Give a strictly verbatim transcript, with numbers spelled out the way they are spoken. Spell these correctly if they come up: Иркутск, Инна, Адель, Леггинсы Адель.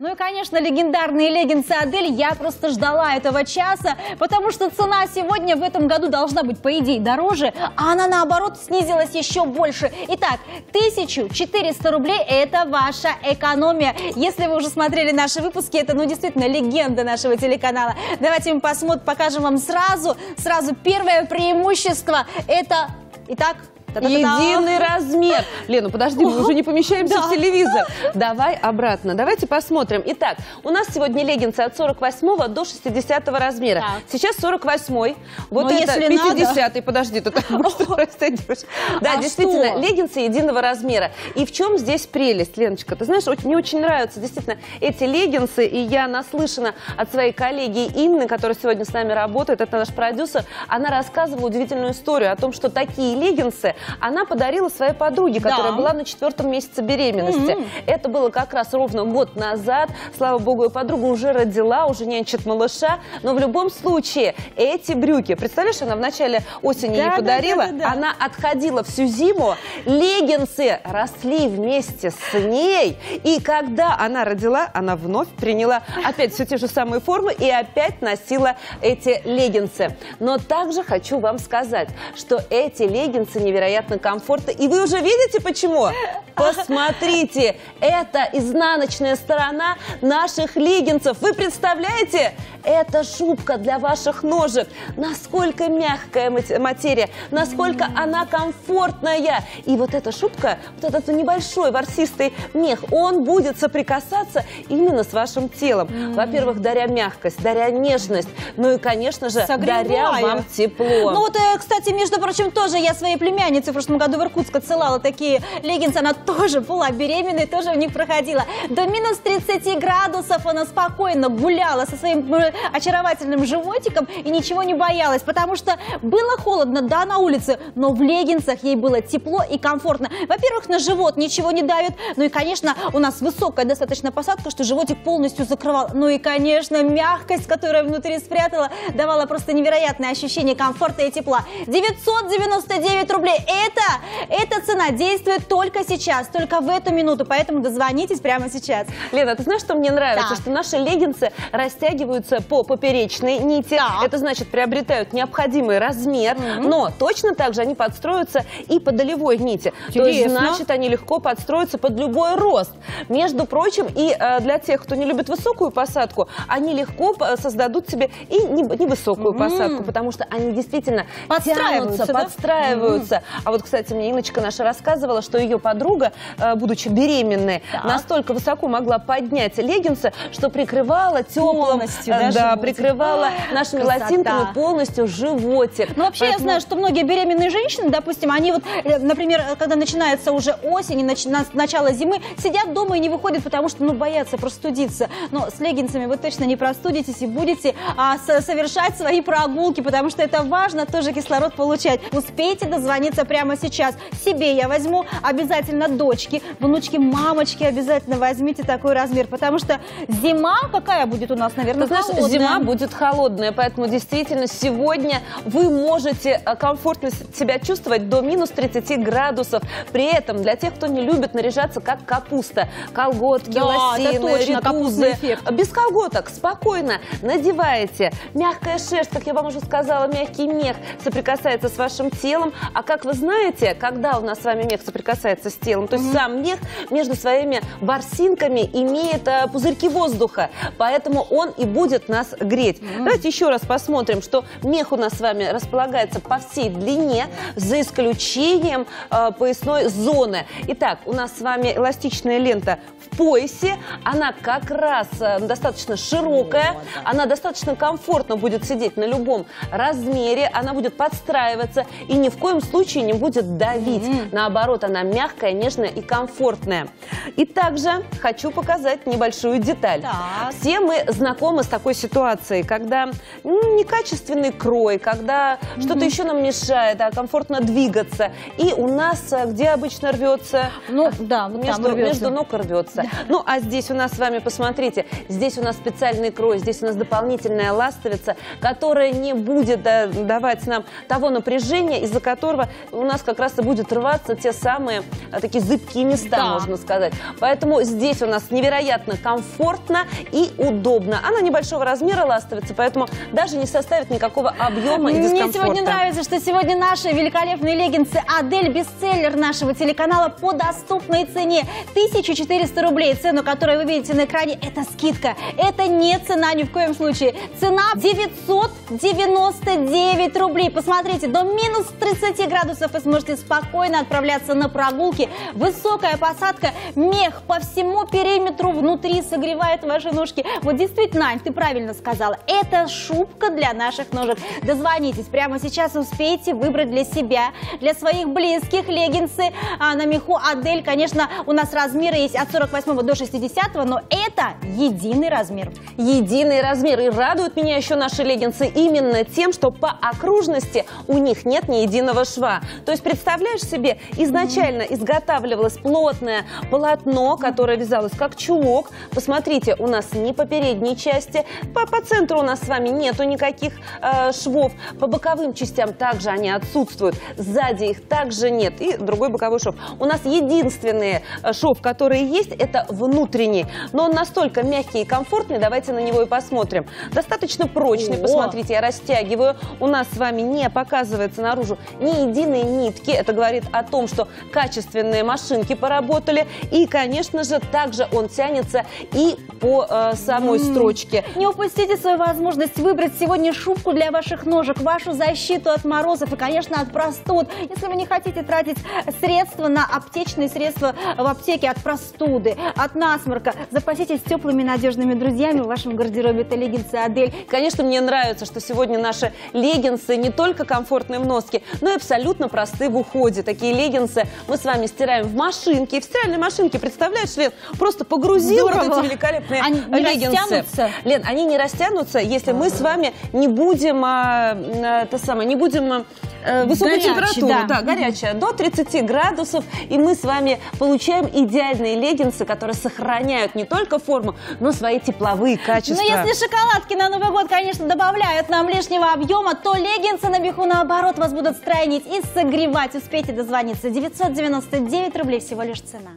Ну и, конечно, легендарные леггинсы Адель. Я просто ждала этого часа, потому что цена сегодня в этом году должна быть, по идее, дороже, а она, наоборот, снизилась еще больше. Итак, тысяча четыреста рублей – это ваша экономия. Если вы уже смотрели наши выпуски, это, ну, действительно, легенда нашего телеканала. Давайте мы посмотрим, покажем вам сразу. Сразу первое преимущество – это, итак, единый размер. Лена, подожди, мы уже не помещаемся в телевизор. Давай обратно. Давайте посмотрим. Итак, у нас сегодня леггинсы от сорок восьмого до шестидесятого размера. Так. Сейчас сорок восьмой. Вот но это пятидесятый. Подожди, ты так просто растянешь. Да, а действительно, что? Леггинсы единого размера. И в чем здесь прелесть, Леночка? Ты знаешь, мне очень нравятся действительно эти леггинсы. И я наслышана от своей коллеги Инны, которая сегодня с нами работает. Это наш продюсер. Она рассказывала удивительную историю о том, что такие леггинсы она подарила своей подруге, которая да. была на четвертом месяце беременности. Mm-hmm. Это было как раз ровно год назад. Слава богу, ее подруга уже родила, уже нянчит малыша. Но в любом случае, эти брюки, представляешь, она в начале осени да, ей подарила, да, да, да, да. она отходила всю зиму, леггинсы росли вместе с ней. И когда она родила, она вновь приняла опять все те же самые формы и опять носила эти леггинсы. Но также хочу вам сказать, что эти леггинсы невероятно комфортно. И вы уже видите, почему? Посмотрите, это изнаночная сторона наших леггинсов. Вы представляете? Это шубка для ваших ножек. Насколько мягкая материя, насколько она комфортная. И вот эта шубка, вот этот небольшой ворсистый мех, он будет соприкасаться именно с вашим телом. Во-первых, даря мягкость, даря нежность, ну и, конечно же, согревая, даря вам тепло. Ну вот, кстати, между прочим, тоже я своей племяннице в прошлом году в Иркутск отсылала такие леггинсы. Она тоже была беременной, тоже у них проходила. До минус тридцати градусов она спокойно гуляла со своим очаровательным животиком и ничего не боялась, потому что было холодно, да, на улице, но в леггинсах ей было тепло и комфортно. Во-первых, на живот ничего не давит, ну и, конечно, у нас высокая достаточно посадка, что животик полностью закрывал. Ну и, конечно, мягкость, которая внутри спрятала, давала просто невероятное ощущение комфорта и тепла. девятьсот девяносто девять рублей. Это, эта цена действует только сейчас, только в эту минуту, поэтому дозвонитесь прямо сейчас. Лена, ты знаешь, что мне нравится? Да. Что наши леггинсы растягиваются по поперечной нити, да. это значит приобретают необходимый размер, mm-hmm. но точно так же они подстроятся и по долевой нити. Интересно. То значит, они легко подстроятся под любой рост. Между прочим, и э, для тех, кто не любит высокую посадку, они легко создадут себе и невысокую mm-hmm. посадку, потому что они действительно подстраиваются, тянутся, да? подстраиваются. Mm-hmm. А вот, кстати, мне Инночка наша рассказывала, что ее подруга, будучи беременной, да. настолько высоко могла поднять леггинсы, что прикрывала теплым, да, да, прикрывала нашими красота. Лосинками полностью животик. Ну, вообще, поэтому я знаю, что многие беременные женщины, допустим, они вот, например, когда начинается уже осень, нач... начало зимы, сидят дома и не выходят, потому что, ну, боятся простудиться. Но с леггинсами вы точно не простудитесь и будете а, совершать свои прогулки, потому что это важно, тоже кислород получать. Успейте дозвониться прямо сейчас. Себе я возьму, обязательно дочки, внучки, мамочки, обязательно возьмите такой размер, потому что зима какая будет у нас, наверное, ты холодная. Знаешь, зима будет холодная, поэтому действительно сегодня вы можете комфортно себя чувствовать до минус тридцати градусов. При этом для тех, кто не любит наряжаться как капуста, колготки, да, лосины, ритузы, без колготок спокойно надеваете. Мягкая шерсть, как я вам уже сказала, мягкий мех соприкасается с вашим телом, а как вы знаете, когда у нас с вами мех соприкасается с телом, то есть mm-hmm. сам мех между своими ворсинками имеет а, пузырьки воздуха, поэтому он и будет нас греть. Mm-hmm. Давайте еще раз посмотрим, что мех у нас с вами располагается по всей длине, за исключением а, поясной зоны. Итак, у нас с вами эластичная лента в поясе, она как раз а, достаточно широкая, mm-hmm. она достаточно комфортно будет сидеть на любом размере, она будет подстраиваться и ни в коем случае не будет давить. Mm-hmm. Наоборот, она мягкая, нежная и комфортная. И также хочу показать небольшую деталь. Так. Все мы знакомы с такой ситуацией, когда ну, некачественный крой, когда mm-hmm. что-то еще нам мешает, а комфортно двигаться. И у нас где обычно рвется? Ну, да, вот между, рвется. Между ног рвется. просто. Ну, а здесь у нас с вами, посмотрите, здесь у нас специальный крой, здесь у нас дополнительная ластовица, которая не будет давать нам того напряжения, из-за которого у нас как раз и будет рваться те самые такие зыбкие места, да, можно сказать. Поэтому здесь у нас невероятно комфортно и удобно. Она небольшого размера, ластовица, поэтому даже не составит никакого объема и дискомфорта. Мне сегодня нравится, что сегодня наши великолепные леггинсы Адель, бестселлер нашего телеканала по доступной цене. тысяча четыреста рублей, цену, которую вы видите на экране, это скидка. Это не цена ни в коем случае. Цена девятьсот девяносто девять рублей. Посмотрите, до минус тридцати градусов вы сможете спокойно отправляться на прогулки. Высокая посадка, мех по всему периметру внутри согревает ваши ножки. Вот действительно, Ань, ты правильно сказала, это шубка для наших ножек. Дозвонитесь, прямо сейчас успейте выбрать для себя, для своих близких леггинсы а, на меху Адель. Конечно, у нас размеры есть от сорок восьмого до шестидесятого, но это единый размер. Единый размер. И радуют меня еще наши леггинсы именно тем, что по окружности у них нет ни единого шва. То есть, представляешь себе, изначально изготавливалось плотное полотно, которое вязалось как чулок. Посмотрите, у нас ни по передней части, по, по центру у нас с вами нету никаких э, швов. По боковым частям также они отсутствуют. Сзади их также нет. И другой боковой шов. У нас единственный шов, который есть, это внутренний. Но он настолько мягкий и комфортный. Давайте на него и посмотрим. Достаточно прочный. О! Посмотрите, я растягиваю. У нас с вами не показывается наружу ни единой нитки. Это говорит о том, что качественные машинки поработали. И, конечно же, также он тянется и по э, самой М-м. строчке. Не упустите свою возможность выбрать сегодня шубку для ваших ножек, вашу защиту от морозов и, конечно, от простуд. Если вы не хотите тратить средства на аптечные средства в аптеке от простуды, от насморка, запаситесь теплыми надежными друзьями в вашем гардеробе. Это леггинсы Адель. Конечно, мне нравится, что сегодня наши леггинсы не только комфортные в носке, но и абсолютно просты в уходе. Такие леггинсы мы с вами стираем в машинке. И в стиральной машинке, представляешь, Лен, просто погрузил вот эти великолепные они леггинсы. Растянутся. Лен, они не растянутся, если мы с вами не будем, а, это самое, не будем а, высокую температуру, да, да горячая, до тридцати градусов, и мы с вами получаем идеальные леггинсы, которые сохраняют не только форму, но свои тепловые качества. Но если шоколадки на Новый год, конечно, добавляют нам лишнего объема, то леггинсы на меху, наоборот, вас будут стройнить и согревать. Успейте дозвониться. девятьсот девяносто девять рублей всего лишь цена.